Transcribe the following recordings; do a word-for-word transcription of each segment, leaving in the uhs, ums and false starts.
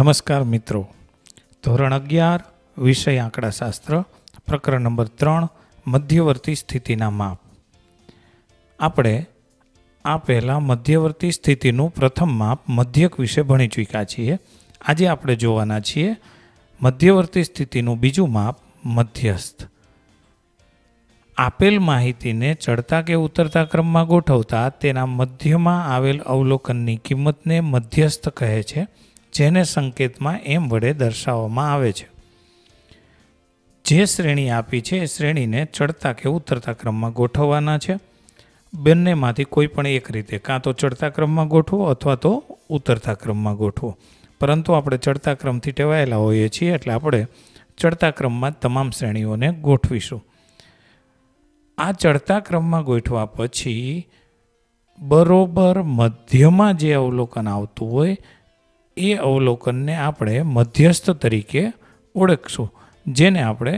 નમસ્કાર મિત્રો, ધોરણ અગિયાર વિષય આંકડાશાસ્ત્ર પ્રકરણ નંબર ત્રણ મધ્યવર્તી સ્થિતિના માપ. આપણે આ પહેલાં મધ્યવર્તી સ્થિતિનું પ્રથમ માપ મધ્યક વિશે ભણી ચૂક્યા છીએ. આજે આપણે જોવાના છીએ મધ્યવર્તી સ્થિતિનું બીજું માપ મધ્યસ્થ. આપેલ માહિતીને ચડતા કે ઉતરતા ક્રમમાં ગોઠવતા તેના મધ્યમાં આવેલ અવલોકનની કિંમતને મધ્યસ્થ કહે છે, જેને સંકેતમાં એમ વડે દર્શાવવામાં આવે છે. જે શ્રેણી આપી છે એ શ્રેણીને ચડતા કે ઉતરતા ક્રમમાં ગોઠવવાના છે. બંનેમાંથી કોઈ પણ એક રીતે કાં તો ચડતા ક્રમમાં ગોઠવો અથવા તો ઉતરતા ક્રમમાં ગોઠવો, પરંતુ આપણે ચડતા ક્રમથી ટેવાયેલા હોઈએ છીએ, એટલે આપણે ચડતા ક્રમમાં તમામ શ્રેણીઓને ગોઠવીશું. આ ચડતા ક્રમમાં ગોઠવા પછી બરોબર મધ્યમાં જે અવલોકન આવતું હોય એ અવલોકનને આપણે મધ્યસ્થ તરીકે ઓળખશું, જેને આપણે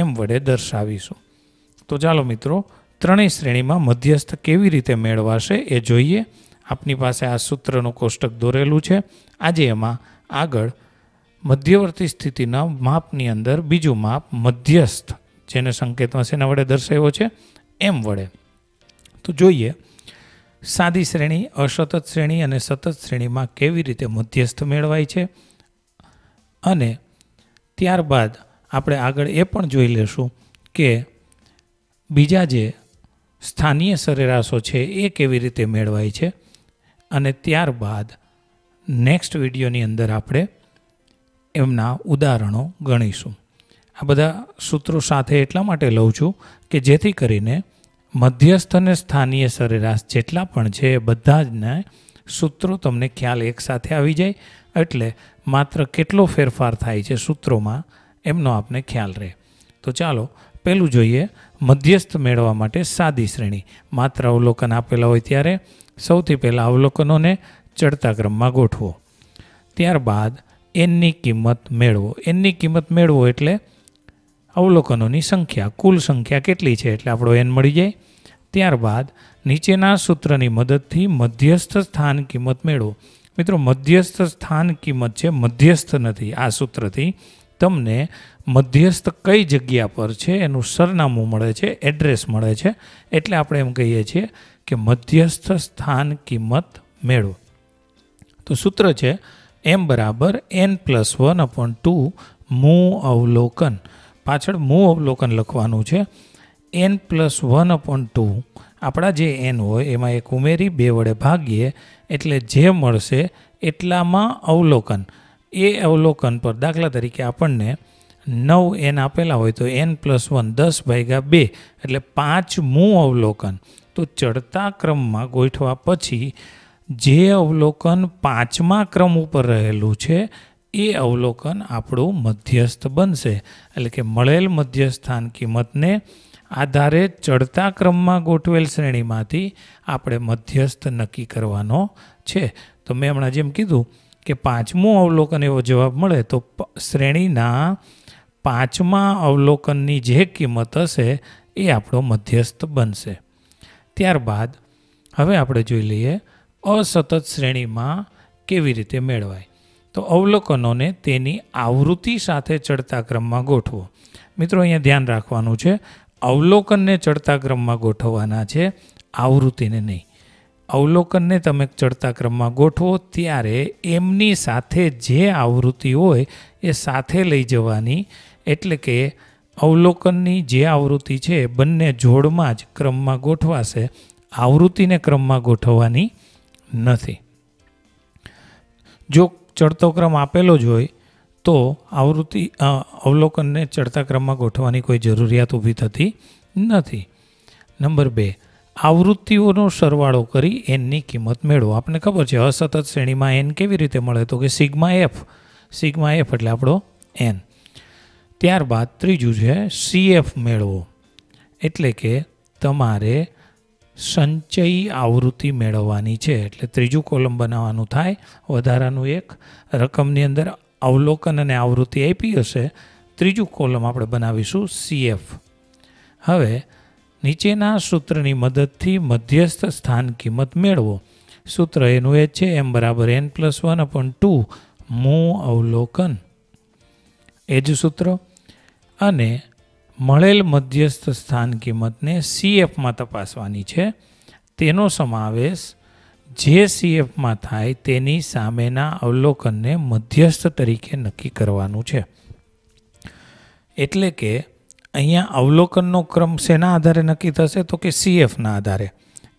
એમ વડે દર્શાવીશું. તો ચાલો મિત્રો, ત્રણેય શ્રેણીમાં મધ્યસ્થ કેવી રીતે મેળવાશે એ જોઈએ. આપની પાસે આ સૂત્રનું કોષ્ટક દોરેલું છે. આજે એમાં આગળ મધ્યવર્તી સ્થિતિના માપની અંદર બીજું માપ મધ્યસ્થ, જેને સંકેતમાં શેના વડે દર્શાવ્યો છે, એમ વડે. તો જોઈએ સાદી શ્રેણી, અસતત શ્રેણી અને સતત શ્રેણીમાં કેવી રીતે મધ્યસ્થ મેળવાય છે, અને ત્યારબાદ આપણે આગળ એ પણ જોઈ લેશું કે બીજા જે સ્થાનીય સરેરાશો છે એ કેવી રીતે મેળવાય છે. અને ત્યારબાદ નેક્સ્ટ વિડીયોની અંદર આપણે એમના ઉદાહરણો ગણીશું. આ બધા સૂત્રો સાથે એટલા માટે લઉં છું કે જેથી કરીને મધ્યસ્થ અને સ્થાનીય સરેરાશ જેટલા પણ છે એ બધા જને સૂત્રો તમને ખ્યાલ એકસાથે આવી જાય, એટલે માત્ર કેટલો ફેરફાર થાય છે સૂત્રોમાં એમનો આપને ખ્યાલ રહે. તો ચાલો પહેલું જોઈએ. મધ્યસ્થ મેળવવા માટે સાદી શ્રેણી, માત્ર અવલોકન આપેલા હોય ત્યારે સૌથી પહેલાં અવલોકનોને ચડતા ક્રમમાં ગોઠવો, ત્યારબાદ એનની કિંમત મેળવો. એનની કિંમત મેળવો એટલે અવલોકનોની સંખ્યા, કુલ સંખ્યા કેટલી છે એટલે આપણો એન મળી જાય. ત્યારબાદ નીચેના સૂત્રની મદદથી મધ્યસ્થ સ્થાન કિંમત મેળવો. મિત્રો, મધ્યસ્થ સ્થાન કિંમત છે, મધ્યસ્થ નથી. આ સૂત્રથી તમને મધ્યસ્થ કઈ જગ્યા પર છે એનું સરનામું મળે છે, એડ્રેસ મળે છે, એટલે આપણે એમ કહીએ છીએ કે મધ્યસ્થ સ્થાન કિંમત મેળવો. તો સૂત્ર છે એમ બરાબર N plus one upon two મૂ અવલોકન. પાછળ મૂ અવલોકન લખવાનું છે. N plus one upon two આપણા જે એન હોય એમાં એક ઉમેરી બે વડે ભાગીએ એટલે જે મળશે એટલામાં અવલોકન. એ અવલોકન પર દાખલા તરીકે આપણને નવ એન આપેલા હોય તો એન પ્લસ વન દસ ભાગ્યા બે એટલે પાંચ મૂ અવલોકન. તો ચડતા ક્રમમાં ગોઠવા પછી જે અવલોકન પાંચમા ક્રમ ઉપર રહેલું છે એ અવલોકન આપણું મધ્યસ્થ બનશે. એટલે કે મળેલ મધ્યસ્થાન કિંમતને આધારે ચડતા ક્રમમાં ગોઠવેલ શ્રેણીમાંથી આપણે મધ્યસ્થ નક્કી કરવાનો છે. તો મેં હમણાં જેમ કીધું કે પાંચમું અવલોકન એવો જવાબ મળે તો શ્રેણીના પાંચમા અવલોકનની જે કિંમત હશે એ આપણો મધ્યસ્થ બનશે. ત્યારબાદ હવે આપણે જોઈ લઈએ અસતત શ્રેણીમાં કેવી રીતે મેળવાય. તો અવલોકનોને તેની આવૃત્તિ સાથે ચડતા ક્રમમાં ગોઠવો. મિત્રો, અહીંયા ધ્યાન રાખવાનું છે, અવલોકનને ચડતા ક્રમમાં ગોઠવવાના છે, આવૃત્તિને નહીં. અવલોકનને તમે ચડતા ક્રમમાં ગોઠવો ત્યારે એમની સાથે જે આવૃત્તિ હોય એ સાથે લઈ જવાની, એટલે કે અવલોકનની જે આવૃત્તિ છે બંને જોડમાં જ ક્રમમાં ગોઠવાશે, આવૃત્તિને ક્રમમાં ગોઠવવાની નથી. જો ચડતો ક્રમ આપેલો જ હોય તો આવૃત્તિ અવલોકનને ચડતા ક્રમમાં ગોઠવવાની કોઈ જરૂરિયાત ઊભી થતી નથી. નંબર બે, આવૃત્તિઓનો સરવાળો કરી એનની કિંમત મેળવો. આપણને ખબર છે અસતત શ્રેણીમાં એન કેવી રીતે મળે, તો કે સિગ્મા એફ. સિગ્મા એફ એટલે આપણો એન. ત્યારબાદ ત્રીજું છે સીએફ મેળવો, એટલે કે તમારે સંચયી આવૃત્તિ મેળવવાની છે. એટલે ત્રીજું કોલમ બનાવવાનું થાય, વધારાનું એક રકમની અંદર અવલોકન અને આવૃત્તિ આપી હશે, ત્રીજું કોલમ આપણે બનાવીશું સીએફ. હવે નીચેના સૂત્રની મદદથી મધ્યસ્થ સ્થાન કિંમત મેળવો. સૂત્ર એનું એ છે એમ બરાબર N plus one upon two મૂળ અવલોકન, એ જ સૂત્ર અને મળેલ મધ્યસ્થ સ્થાન કિંમતને સીએફમાં તપાસવાની છે. તેનો સમાવેશ જે સીએફમાં થાય તેની સામેના અવલોકનને મધ્યસ્થ તરીકે નક્કી કરવાનું છે. એટલે કે અહીંયા અવલોકનનો ક્રમ શેના આધારે નક્કી થશે, તો કે સીએફના આધારે.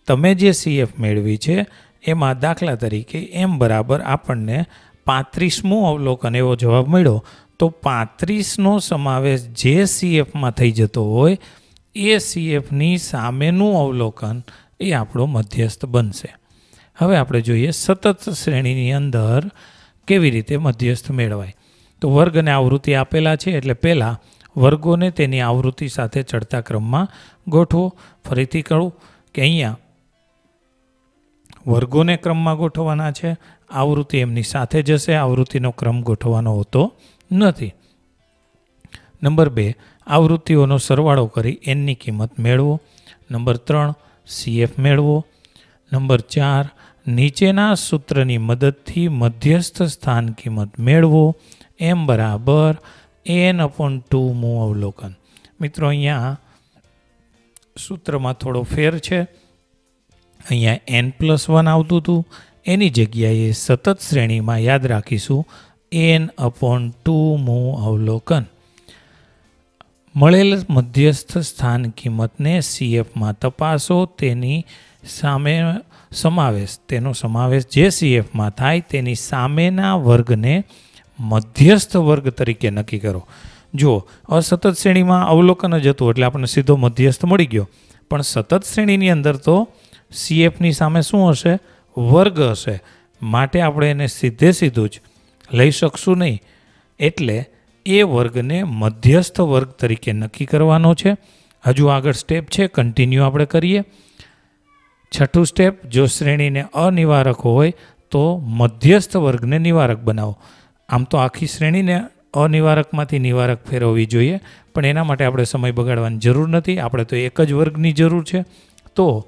તમે જે સીએફ મેળવી છે એમાં દાખલા તરીકે એમ બરાબર આપણને પાંત્રીસમું અવલોકન એવો જવાબ મળ્યો, તો પાંત્રીસનો સમાવેશ જે સીએફમાં થઈ જતો હોય એ સીએફની સામેનું અવલોકન એ આપણો મધ્યસ્થ બનશે. હવે આપણે જોઈએ સતત શ્રેણીની અંદર કેવી રીતે મધ્યસ્થ મેળવાય. તો વર્ગ અને આવૃત્તિ આપેલા છે, એટલે પહેલાં વર્ગોને તેની આવૃત્તિ સાથે ચડતા ક્રમમાં ગોઠવો. ફરીથી કહું કે અહીંયા વર્ગોને ક્રમમાં ગોઠવવાના છે, આવૃત્તિ એમની સાથે જશે, આવૃત્તિનો ક્રમ ગોઠવવાનો હોતો નથી. નંબર બે, આવૃત્તિઓનો સરવાળો કરી એનની કિંમત મેળવો. નંબર ત્રણ, સીએફ મેળવો. નંબર ચાર, નીચેના સૂત્રની મદદથી મધ્યસ્થ સ્થાન કિંમત મેળવો. એમ બરાબર એન અપોન ટુ મૂળ અવલોકન. મિત્રો અહીંયા સૂત્રમાં થોડો ફેર છે. અહીંયા એન પ્લસ વન આવતું હતું, એની જગ્યાએ સતત શ્રેણીમાં યાદ રાખીશું એન અપોન ટુ મૂળ અવલોકન. મળેલ મધ્યસ્થ સ્થાન કિંમતને સીએફમાં તપાસો, તેની સામે સમાવેશ તેનો સમાવેશ જે સીએફમાં થાય તેની સામેના વર્ગને મધ્યસ્થ વર્ગ તરીકે નક્કી કરો. જુઓ, અસતત શ્રેણીમાં અવલોકન જ હતું એટલે આપણને સીધો મધ્યસ્થ મળી ગયો, પણ સતત શ્રેણીની અંદર તો સીએફની સામે શું હશે? વર્ગ હશે, માટે આપણે એને સીધે સીધું જ લઈ શકશું નહીં. એટલે એ વર્ગને મધ્યસ્થ વર્ગ તરીકે નક્કી કરવાનો છે. હજુ આગળ સ્ટેપ છે, કન્ટિન્યુ આપણે કરીએ. છઠ્ઠું સ્ટેપ, જો શ્રેણીને અનિવારક હોય તો મધ્યસ્થ વર્ગને નિવારક બનાવો. આમ તો આખી શ્રેણીને અનિવારકમાંથી નિવારક ફેરવવી જોઈએ, પણ એના માટે આપણે સમય બગાડવાની જરૂર નથી. આપણે તો એક જ વર્ગની જરૂર છે, તો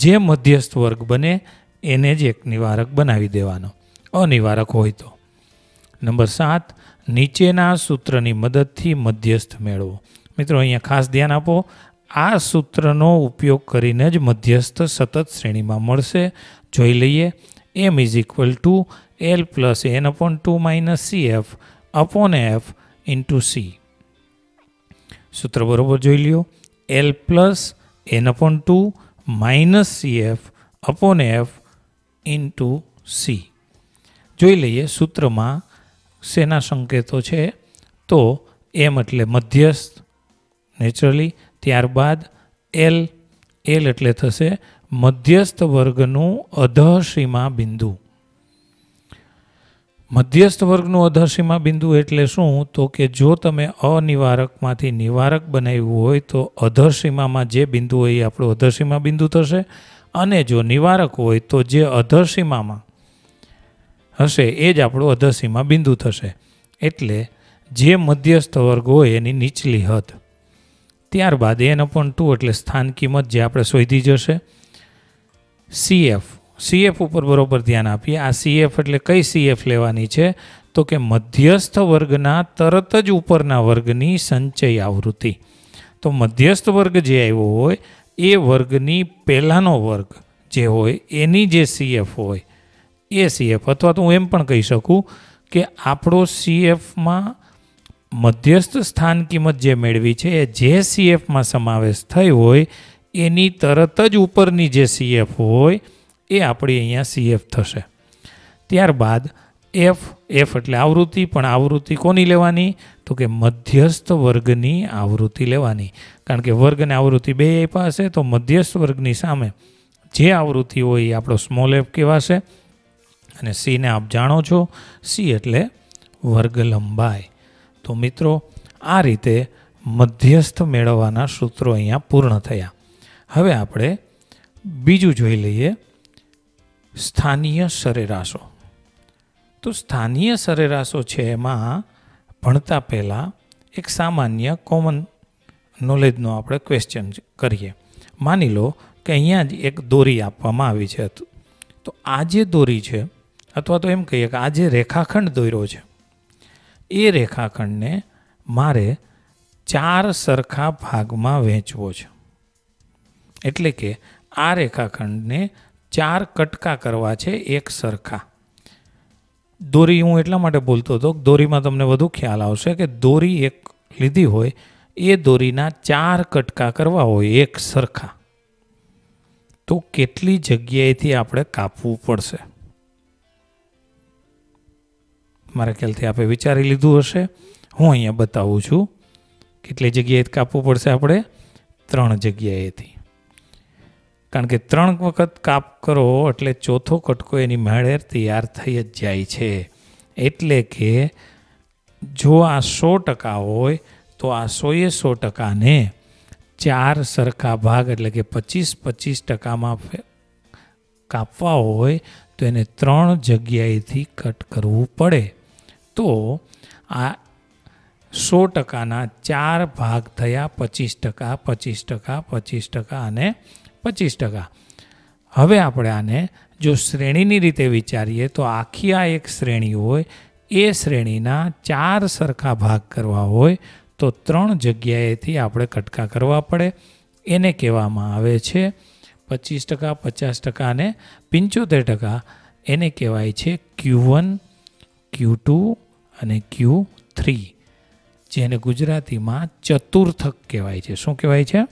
જે મધ્યસ્થ વર્ગ બને એને જ એક નિવારક બનાવી દેવાનો, અનિવારક હોય તો. નંબર સાત, નીચેના સૂત્રની મદદથી મધ્યસ્થ મેળવો. મિત્રો અહીંયા ખાસ ધ્યાન આપો, આ સૂત્રનો ઉપયોગ કરીને જ મધ્યસ્થ સતત શ્રેણીમાં મળશે. જોઈ લઈએ, M is equal to L plus N upon two minus C F upon F into C. સૂત્ર બરાબર જોઈ લ્યો, L plus N upon two minus C F upon F into C. જોઈ લઈએ સૂત્રમાં શેના સંકેતો છે, તો એમ એટલે મધ્યસ્થ નેચરલી, ત્યારબાદ એલ, એલ એટલે થશે મધ્યસ્થ વર્ગનું અધઃસીમા બિંદુ. મધ્યસ્થ વર્ગનું અધઃસીમા બિંદુ એટલે શું, તો કે જો તમે અનિવારકમાંથી નિવારક બનાવ્યું હોય તો અધઃસીમામાં જે બિંદુ હોય એ આપણું અધઃસીમા બિંદુ થશે, અને જો નિવારક હોય તો જે અધઃસીમામાં હશે એ જ આપણું અધઃસીમા બિંદુ થશે. એટલે જે મધ્યસ્થ વર્ગ હોય એની નીચલી હદ. ત્યારબાદ એન અપોન ટુ એટલે સ્થાન કિંમત જે આપણે શોધી જશે. સીએફ, સીએફ ઉપર બરાબર ધ્યાન આપીએ. આ સીએફ એટલે કઈ સીએફ લેવાની છે, તો કે મધ્યસ્થ વર્ગના તરત જ ઉપરના વર્ગની સંચય આવૃત્તિ. તો મધ્યસ્થ વર્ગ જે આવ્યો હોય એ વર્ગની પહેલાંનો વર્ગ જે હોય એની જે સીએફ હોય એ સીએફ, અથવા તો હું એમ પણ કહી શકું કે આપણો સીએફમાં મધ્યસ્થ સ્થાન કિંમત જે મેળવી છે એ જે સીએફમાં સમાવેશ થઈ હોય એની તરત જ ઉપરની જે સીએફ હોય એ આપણી અહીંયા સીએફ થશે. ત્યારબાદ એફ, એફ એટલે આવૃત્તિ, પણ આવૃત્તિ કોની લેવાની, તો કે મધ્યસ્થ વર્ગની આવૃત્તિ લેવાની. કારણ કે વર્ગ અને આવૃત્તિ બે આપ્યા હશે, તો મધ્યસ્થ વર્ગની સામે જે આવૃત્તિ હોય એ આપણો સ્મોલ એફ કહેવાશે. અને સીને આપ જાણો છો, સી એટલે વર્ગ લંબાઈ. તો મિત્રો આ રીતે મધ્યસ્થ મેળવવાના સૂત્રો અહીંયા પૂર્ણ થયા. હવે આપણે બીજું જોઈ લઈએ, સ્થાનીય સરેરાશો. તો સ્થાનીય સરેરાશો છે એમાં ભણતા પહેલાં એક સામાન્ય કોમન નોલેજનો આપણે ક્વેશ્ચન કરીએ. માની લો કે અહીંયા જ એક દોરી આપવામાં આવી છે, તો આ જે દોરી છે अथवा तो एम कहीए कि आ जे रेखाखंड दोर्यो छे ए रेखाखंड ने मारे चार सरखा भाग में वेचवो छे एटले के आ रेखाखंड ने चार कटका करवा छे एक सरखा। दोरी हूँ एटला माटे बोलतो तो दोरी में तमने वधु ख्याल आवशे के दोरी एक लीधी होय ए दोरीना चार कटका करवा होय एक सरखा तो केटली जग्याएथी आपणे कापवू पड़शे। मारा ख्यालथी आपे विचारी लीधुं हशे। हूँ अहींया बतावुं छुं केटली जग्याएथी कापवू पड़शे आपणे त्रण जग्याएथी कारण के त्रण वखत काप करो एटले चौथो कटको एनी माळे तैयार थई ज जाय छे एटले के जो आ सौ टका होय तो आ सौए सौ टका ने चार सरखा भाग एटले के पच्चीस पच्चीस टका में कापवा होय तो एने त्रण जग्याएथी कट करवू पड़े तो आ सौ टकाना चार भाग थया पच्चीस टका पच्चीस टका पच्चीस टका अने पच्चीस टका। हवे आपणे आने जो श्रेणीनी रीते विचारीए तो आखी आ एक श्रेणी होय ए श्रेणीना चार सरखा भाग करवा होय तो त्रण जग्याएथी आपणे कटका करवा पड़े एने कहेवामां आवे छे पच्चीस टका पचास टका अने पंचोतेर टका एने कहेवाय छे क्यू वन क्यू टू अने क्यू थ्री जेने गुजराती में चतुर्थक कहेवाय छे। शुं कहेवाय छे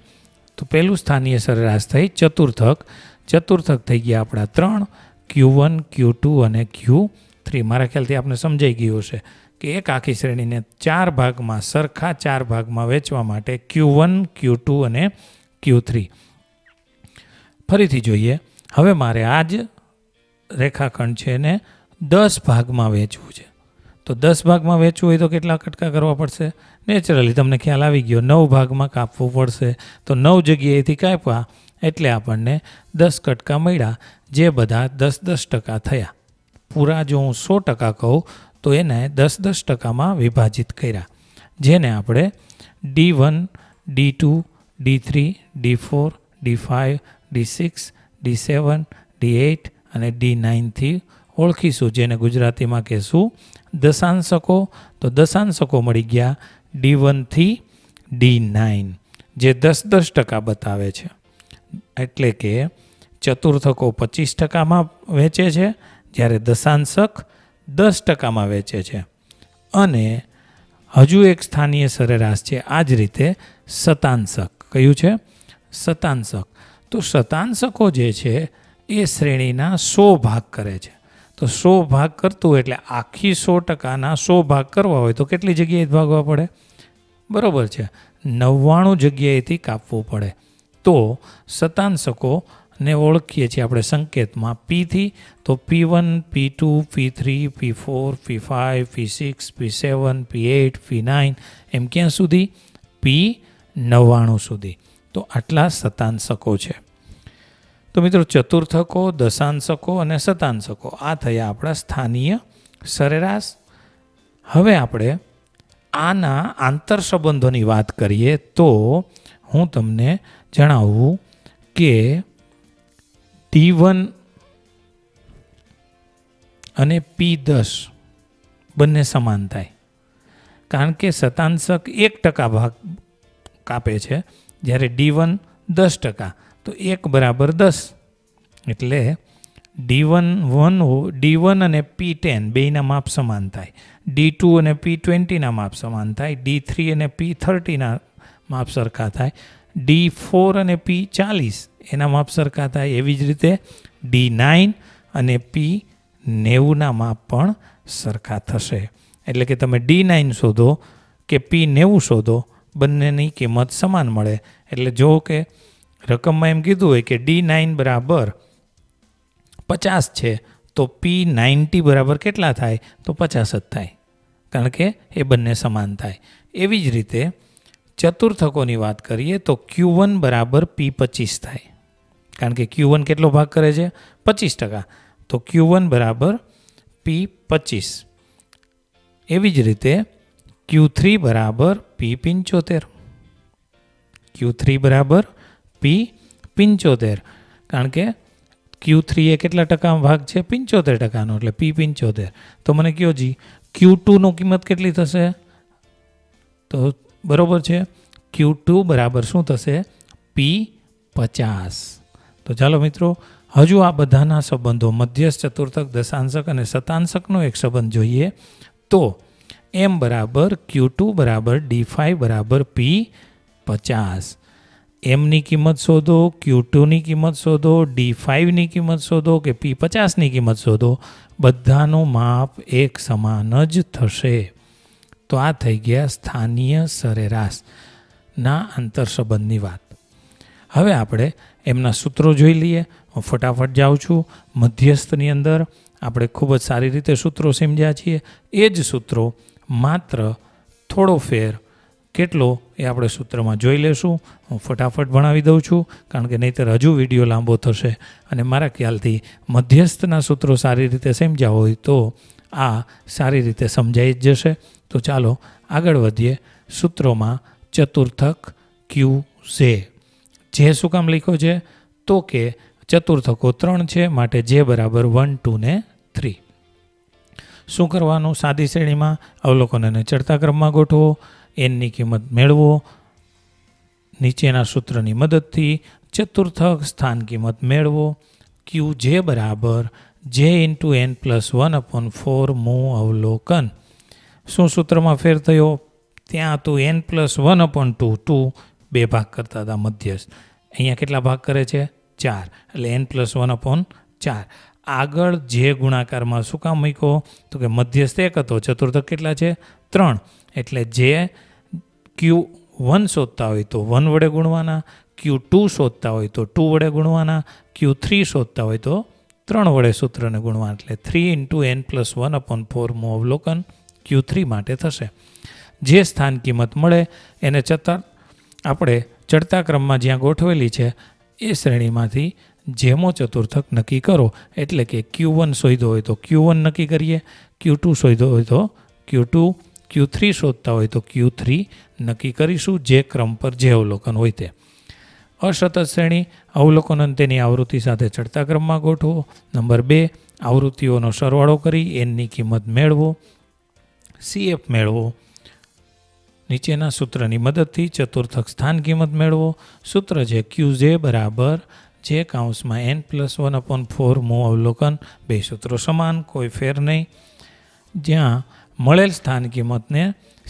तो पहलू स्थानीय सरेराश थी चतुर्थक। चतुर्थक थी गया अपना त्रण क्यू वन क्यू टू और क्यू थ्री। मारा ख्याल आपने समझाई गयु है कि एक आखी श्रेणी ने चार भाग में सरखा चार भाग में वेचवा माटे क्यू वन क्यू टू और क्यू थ्री। फरीथी जोईए हवे मारे आज रेखाखंड है ने दस भाग में वेचवू है तो दस भाग में वेचवू हो तो केटला कटका करवा पड़शे। नेचरली तमने ख्याल आवी गयो नौ भाग में कापवू पड़शे तो नौ जग्याएथी काप्या एटले आपणने दस कटका मळ्या जे बधा दस दस टका थया। पूरा जो हूँ सौ टका कहूँ तो एने दस दस टका में विभाजित कर्या जेने आपणे D one D two D three D four D five D six D seven D eight अने डी नाइन थी ओळखीशुं जेने गुजराती में कहीशुं दशांशको। तो दशांशको मळी गया डी वन थी डी नाइन जे दस दस टका बतावे छे एटले के चतुर्थको पच्चीस टका में वेचे छे ज्यारे दशांशक दस टका में वेचे छे अने हजू एक स्थानीय सरेराश छे। आज रीते शतांशक कयुं छे शतांशक तो शतांशको जे छे ए श्रेणीना सौ भाग करे छे तो सौ भाग करतुं होय एटले आखी सौ टकाना सौ भाग करवा होय तो केटली जग्याएथी भागवा पड़े बराबर है नव्वाणु जग्याएथी कापवू पड़े तो शतांशको ने ओळखीए छीए आपणे संकेत में पी थी तो P one P two P three P four P five P six P seven P eight P nine एम क्यां सुधी पी नव्वाणु सुधी तो आटला शतांशको है। तो मित्रों चतुर्थको दशांशको अने शतांशको आ थया आपणा स्थानीय सरेराश। हवे आपणे आना आंतर संबंधोनी वात करीए तो हूँ तमने जणावुं के डी वन अने पी दस बने समान थाय कारण के शतांशक एक टका भाग कापे छे ज्यारे डी वन दस टका तो एक बराबर दस एटले डी वन वन हो डी वन अने पी टेन बेना माप समान थाय डी टू अने पी ट्वेंटी ना माप समान थाय डी थ्री अने पी थर्टी ना माप सरखा थाय डी फोर अने पी चालीस एना माप सरखा थाय एवी ज रीते डी नाइन अने पी नेवु ना माप पण सरखा थशे। एटले के तमे डी नाइन शोधो के पी नेवु शोधो बंनेनी किंमत समान मळे एटले जो के रकम में एम कीधु है कि डी नाइन बराबर पचास है तो पी नाइंटी बराबर केटला थाय तो पचास ज थाय कारण के ए बंने समान थाय। एवी ज रीते चतुर्थकोनी वात करिए तो क्यू वन बराबर पी पच्चीस थाय कारण के क्यू वन केटलो भाग करे छे पच्चीस टका तो क्यू वन बराबर पी पच्चीस। एवी ज रीते क्यू थ्री बराबर पी पंचोतेर क्यू थ्री बराबर पी पंचोतेर कारण के क्यू थ्री ए केटला टकानो भाग छे पंचोतेर टकानो एटले पी पंचोतेर। तो मने कहो जी क्यू टू नी किंमत केटली थशे तो बराबर छे क्यू टू बराबर शू थशे पी पचास। तो चलो मित्रों हजू आ बधाना संबंधों मध्यस्थ चतुर्थक दशांशक अने शतांशकनो एक संबंध जोईए। तो एम बराबर क्यू टू बराबर डी फाइव बराबर पी पचास। एम की किंमत शोधो, क्यू टू की किंमत शोधो, डी फाइव की किंमत शोधो के पी पचास की किंमत शोधो, बधानो माप एक समान ज थशे। तो आ थई गया स्थानीय सरेराश ना आंतर संबंधनी वात। हवे आपणे एमना सूत्रों जोई लीए। हूँ फटाफट जाऊँ छूँ। मध्यस्थनी अंदर आपणे खूब ज सारी रीते सूत्रों समझ्या छीए। ए ज सूत्रों मात्र थोड़ो फेर केटलो ए आपणे सूत्रमां जोई लेशुं। हूँ फटाफट भणावी दऊं छूं कारण के नहींतर हजू विडियो लांबो थशे अने मारा ख्यालथी मध्यस्थना सूत्रों सारी रीते समज्या होय तो आ सारी रीते समजाई ज जशे। तो चालो आगळ वधीए। सूत्रोमां चतुर्थक क्यू जे जे शुं काम लिखो छे तो के चतुर्थको त्रण छे माटे जे बराबर वन टू ने थ्री। शुं करवानुं? सादी श्रेणीमां अवलोकनोने चढ़ता क्रममां गोठवो, एन की किंमत मेळवो, नीचेना सूत्रनी मददथी चतुर्थक स्थान किंमत मेळवो। क्यू जे बराबर J into N plus one upon four मू अवलोकन। शू सूत्र में फेर थयो? त्यां तो N plus one upon two two बे भाग करता था मध्यस्थ, अहींया केटला भाग करे छे? चार, एटले एन प्लस वन अपॉन चार। आगळ जे गुणाकार में शुं काम मूक्यो? तो कि मध्यस्थ एक हतो, चतुर्थक केटला छे? त्रण, एटले जे क्यू वन शोधता हो तो वन वडे गुणवाना, क्यू टू शोधता हो तो टू वडे गुणवाना, क्यू थ्री शोधता हो तो त्रण वडे सूत्र ने गुणवाना, एटले three into N plus one upon four मू अवलोकन क्यू थ्री माटे थशे। जे स्थान किंमत मळे एने चतर आपणे चढ़ता क्रम में ज्यां गोठवेली छे ए श्रेणीमांथी जेमो चतुर्थक नक्की करो। एटले के क्यू वन शोध्यो हो तो क्यू वन नक्की करीए, क्यू टू शोध्यो हो तो क्यू टू, क्यू थ्री शोधता हो तो क्यू थ्री नक्की करीशुं जे क्रम पर जे अवलोकन होय ते। असतत श्रेणी अवलोकन अंतेनी आवृत्ति साथे चढ़ता क्रम में गोठवो। नंबर बे आवृत्तिओनो सरवाळो करी एन की किंमत मेळवो, सी एफ मेळवो, नीचेना सूत्रनी मददथी चतुर्थक स्थान किंमत मेळवो। सूत्र जे क्यू जे बराबर जे काउंस में N plus one upon four मू अवलोकन, बे सूत्रों समान कोई फेर नहीं। ज्यां મળેલ સ્થાન કિંમતને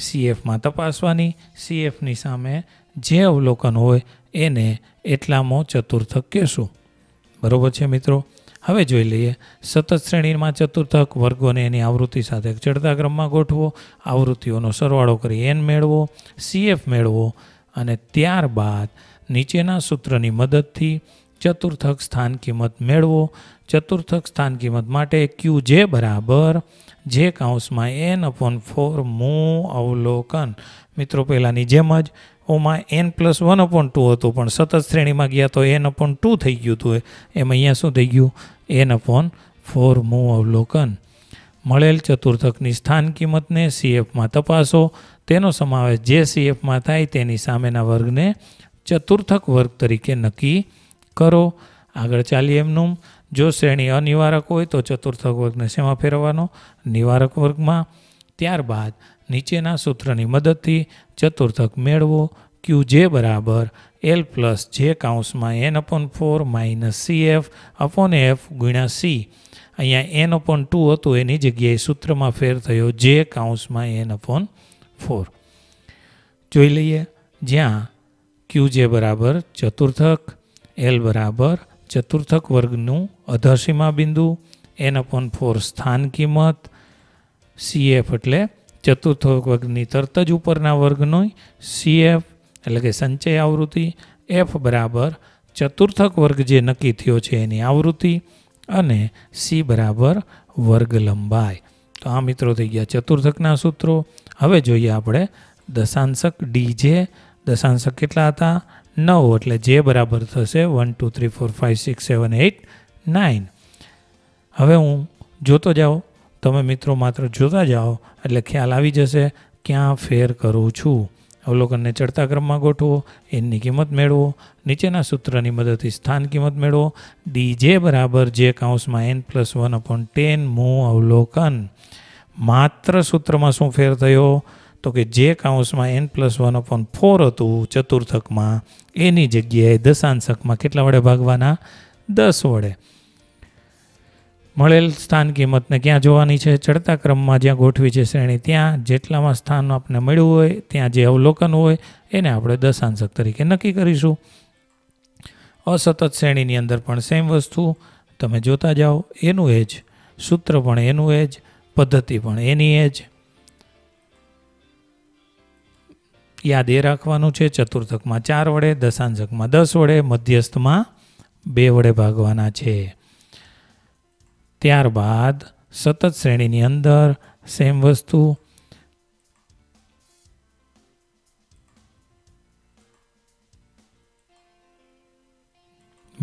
સીએફમાં તપાસવાની, સીએફની સામે જે અવલોકન હોય એને એટલામાં ચતુર્થક કહેશું। બરાબર છે મિત્રો? હવે જોઈ લઈએ સતત શ્રેણીમાં ચતુર્થક, વર્ગોને એની આવૃત્તિ સાથે ચડતા ક્રમમાં ગોઠવો, આવૃત્તિઓનો સરવાળો કરી એન મેળવો, સીએફ મેળવો અને ત્યારબાદ નીચેના સૂત્રની મદદથી चतुर्थक स्थान किंमत मेळवो। चतुर्थक स्थान किंमत माटे क्यू जे बराबर जे काउंस में एन अपॉन फोर मू अवलोकन। मित्रों पहलानी जेम ज ओमां N plus one upon two हतो पण सतत श्रेणी में गया तो एन अपॉन टू थी गयुं हतुं, एम अहींया शुं थई गयुं? एन अपॉन फोर मू अवलोकन। મળેલ चतुर्थकनी स्थान किंमत ने सीएफ में तपासो, तेनो समावेश जे सीएफ में थाय तेनी सामेना वर्गने चतुर्थक वर्ग तरीके नक्की करो। आगळ चालीए। एमनुं जो श्रेणी अनिवारक होय तो चतुर्थक वर्गने शेमां फेरवानो? निवारक वर्गमां। त्यारबाद नीचेना सूत्रनी मददथी चतुर्थक मेळवो। क्यू जे बराबर एल प्लस जे काउंसमां N upon four minus C F upon F गुण्या सी। अहींया एन अपॉन टू हतुं एनी जग्याए सूत्रमां फेर थयो जे काउंसमां एन अपॉन फोर। जोई लईए। ज्यां क्यू जे बराबर चतुर्थक, एल बराबर चतुर्थक वर्गनू अधसीमा बिंदु, एन अपॉन फोर स्थान किंमत, सी एफ एटले चतुर्थक वर्गनी तरत ज उपरना वर्गनो सी एफ एटले के संचय आवृत्ति, एफ बराबर चतुर्थक वर्ग जे नक्की थयो छे एनी आवृत्ति अने सी बराबर वर्ग लंबाई। तो आ मित्रों थई गया चतुर्थकना सूत्रों। हवे जोईए आपणे दशांशक डीजे। दशांशक केटला हता? नौ। एटले जे बराबर थशे one two three four five six seven eight nine. हवे हूँ जोतो जाओ, तमे मित्रों मात्र जोता जाओ एटले ख्याल आवी जशे क्यां फेर करूँ छूं। અવલોકનને ચડતા ક્રમમાં ગોઠવો, એનની કિંમત મેળવો. નીચેના સૂત્રની મદદથી સ્થાન કિંમત મેળવો. ડી જે બરાબર જે કાઉન્સમાં N plus one upon ten મૂ અવલોકન. માત્ર સૂત્રમાં શું ફેર થયો તો કે જે કાઉન્સમાં N plus one upon four હતું ચતુર્થકમાં એની જગ્યાએ દશાંશકમાં કેટલા વડે ભાગવાના? દસ વડે. મળેલ સ્થાન કિંમતને ક્યાં જોવાની છે? ચડતા ક્રમમાં જ્યાં ગોઠવી છે શ્રેણી ત્યાં જેટલામાં સ્થાન આપણે મળ્યું હોય ત્યાં જે અવલોકન હોય એને આપણે દશાંશક તરીકે નક્કી કરીશું. અસતત શ્રેણીની અંદર પણ સેમ વસ્તુ તમે જોતા જાઓ, એનું એ જ સૂત્ર પણ એનું એ જ, પદ્ધતિ પણ એની એ જ. યાદ એ રાખવાનું છે ચતુર્થકમાં ચાર વડે, દશાંશકમાં દસ વડે, મધ્યસ્થમાં બે વડે ભાગવાના છે. ત્યારબાદ સતત શ્રેણીની અંદર સેમ વસ્તુ,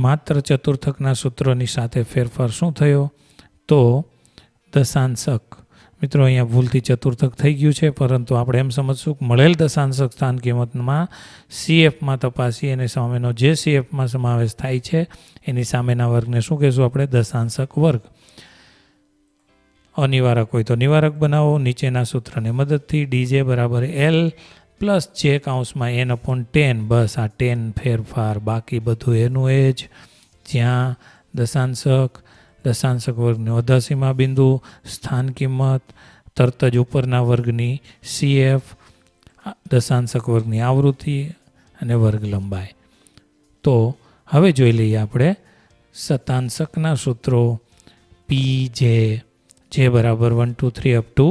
માત્ર ચતુર્થકના સૂત્રોની સાથે ફેરફાર શું થયો તો દશાંશક. મિત્રો અહીંયા ભૂલથી ચતુર્થક થઈ ગયું છે, પરંતુ આપણે એમ સમજશું કે મળેલ દશાંશક સ્થાન કિંમતમાં સીએફમાં તપાસી અને સામેનો જે સીએફમાં સમાવેશ થાય છે એની સામેના વર્ગને શું કહેશું આપણે? દશાંશક વર્ગ. અનિવારક હોય તો નિવારક બનાવો. નીચેના સૂત્રને મદદથી ડીજે બરાબર એલ પ્લસ જે કાઉન્સમાં એન અપોન ટેન. બસ આ ટેન ફેરફાર, બાકી બધું એનું એ જ. જ્યાં દશાંશક, દશાંશક વર્ગની અધસીમા બિંદુ, સ્થાન કિંમત, તરત જ ઉપરના વર્ગની સીએફ, દશાંશક વર્ગની આવૃત્તિ અને વર્ગ લંબાઈ. તો હવે જોઈ લઈએ આપણે સતાંશકના સૂત્રો. પી જે જે બરાબર one two three up to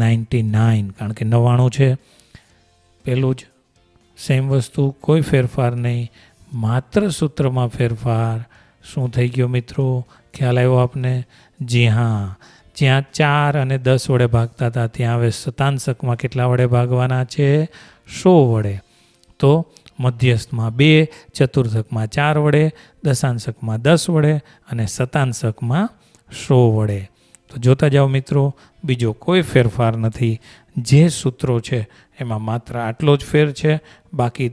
ninety nine, કારણ કે નવ્વાણું છે. પહેલું જ સેમ વસ્તુ, કોઈ ફેરફાર નહીં, માત્ર સૂત્રમાં ફેરફાર. શું થઈ ગયો મિત્રો? ખ્યાલ આવ્યો આપને? જી હા, જ્યાં ચાર અને દસ વડે ભાગતા હતા ત્યાં હવે સતાંશકમાં કેટલા વડે ભાગવાના છે? સો વડે. તો મધ્યસ્થમાં બે, ચતુર્થકમાં ચાર વડે, દશાંશકમાં દસ વડે અને સતાંશકમાં સો વડે. તો જોતા જાઓ મિત્રો, બીજો કોઈ ફેરફાર નથી. જે સૂત્રો છે એમાં માત્ર આટલો જ ફેર છે. બાકી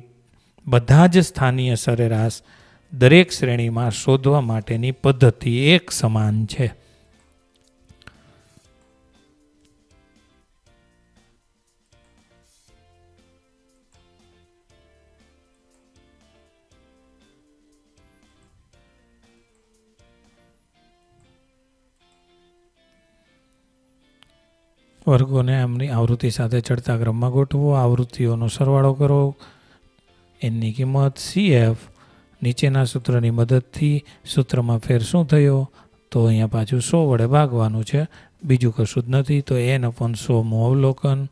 બધા જ સ્થાનીય સરેરાશ દરેક શ્રેણીમાં શોધવા માટેની પદ્ધતિ એક સમાન છે. વર્ગોને એમની આવૃત્તિ સાથે ચડતા ક્રમમાં ગોઠવો, આવૃત્તિઓનો સરવાળો કરો, એની કિંમત સીએફ. નીચેના સૂત્રની મદદથી સૂત્રમાં ફેર શું થયો તો અહીંયા પાછું સો વડે ભાગવાનું છે, બીજું કશું જ નથી. તો એન અપોન સો મો અવલોકન.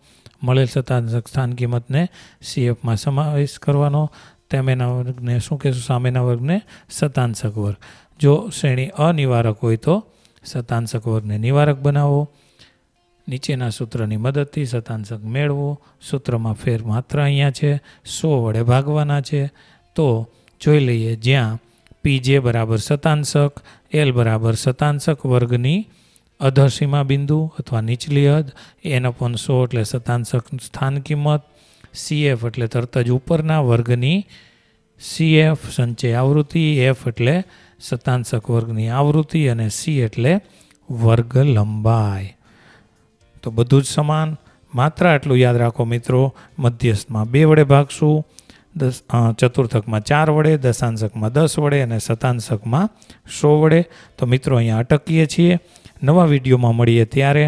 મળેલ સતાંશક સ્થાન કિંમતને સીએફમાં સમાવેશ કરવાનો, તેમેના વર્ગને શું કહેશું? સામેના વર્ગને સતાંશક વર્ગ. જો શ્રેણી અનિવારક હોય તો સતાંશક વર્ગને નિવારક બનાવો. નીચેના સૂત્રની મદદથી સતાંશક મેળવો. સૂત્રમાં ફેર માત્ર અહીંયા છે, સો વડે ભાગવાના છે. તો જોઈ લઈએ, જ્યાં પી જે બરાબર સતાંશક, એલ બરાબર સતાંશક વર્ગની અધસીમા બિંદુ અથવા નીચલી હદ, એન અપોન સો એટલે સતાંશક સ્થાન કિંમત, સીએફ એટલે તરત જ ઉપરના વર્ગની સીએફ સંચય આવૃત્તિ, એફ એટલે સતાંશક વર્ગની આવૃત્તિ અને સી એટલે વર્ગ લંબાઈ. તો બધું જ સમાન, માત્ર આટલું યાદ રાખો મિત્રો. મધ્યસ્થમાં બે વડે ભાગશું, દસ ચતુર્થકમાં ચાર વડે, દશાંશકમાં દસ વડે અને સતાંશકમાં સો વડે. તો મિત્રો અહીંયા અટકીએ છીએ. નવા વિડીયોમાં મળીએ ત્યારે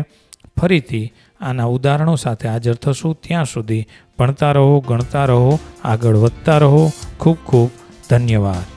ફરીથી આના ઉદાહરણો સાથે હાજર થશું. ત્યાં સુધી ભણતા રહો, ગણતા રહો, આગળ વધતા રહો. ખૂબ ખૂબ ધન્યવાદ.